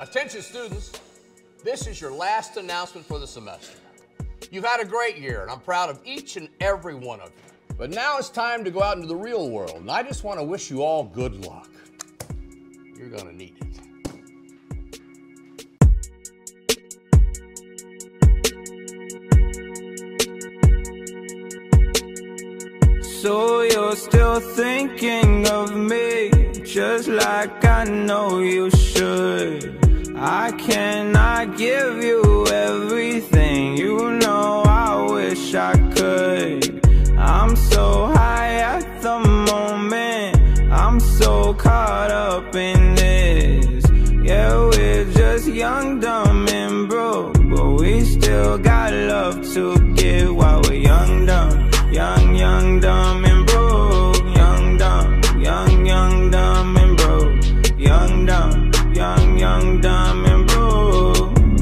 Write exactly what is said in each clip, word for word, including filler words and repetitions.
Attention students, this is your last announcement for the semester. You've had a great year, and I'm proud of each and every one of you. But now it's time to go out into the real world, and I just want to wish you all good luck. You're going to need it. So you're still thinking of me, just like I know you should. I cannot give you everything, you know I wish I could. I'm so high at the moment, I'm so caught up in this. Yeah, we're just young, dumb, and broke, but we still got love to give while we're young, dumb, young, young, dumb, and broke. Young, dumb, young, young, dumb, and broke. Young, dumb, young, young, dumb, and broke.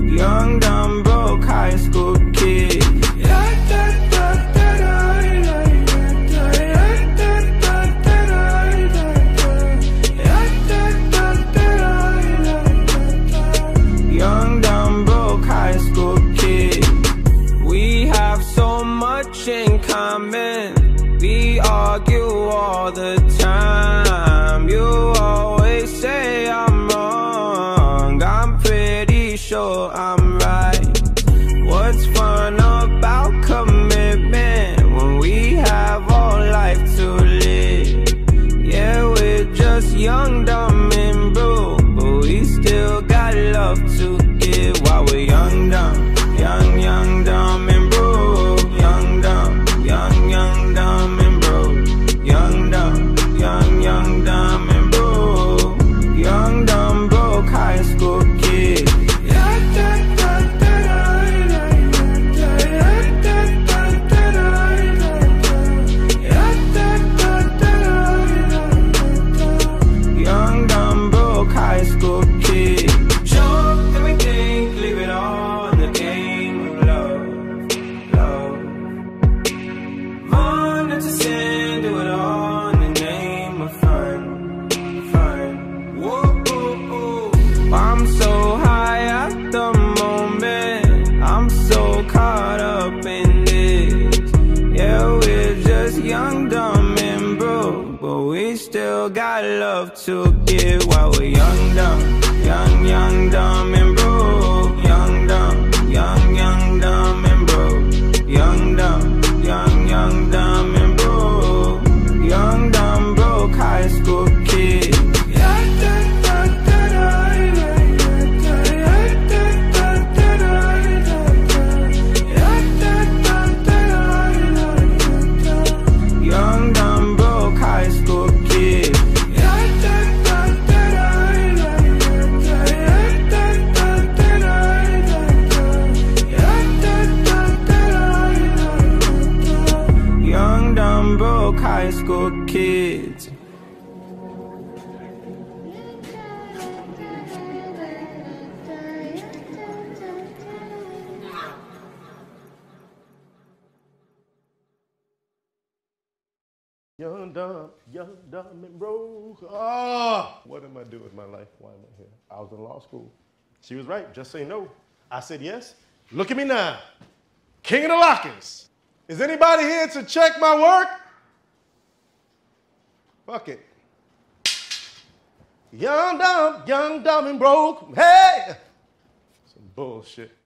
Young, dumb, broke high school kid. Young, dumb, broke high school kid. We have so much in common. We argue all the time. You always say I'm wrong. Sure I'm right. What's fun about commitment when we have all life to live? Yeah, we're just young, dumb, and broke, but we still got love to give while we're young, dumb, young, young, dumb, and broke. Young, dumb, young, young, dumb, and broke. Young, dumb, young, young, dumb, and broke. Young, dumb, broke high school kid. Got love to give while we're young, dumb, young, young, dumb, and broke. Young, dumb, young, young, dumb, and broke. Young, dumb, young, young, dumb, and broke. Young, dumb, broke high school kid. Kids. Young, dumb, young, dumb, and broke. Ah, what am I doing with my life? Why am I here? I was in law school. She was right. Just say no. I said yes. Look at me now. King of the lockers. Is anybody here to check my work? Fuck it. Young, dumb, young, dumb, and broke. Hey! Some bullshit.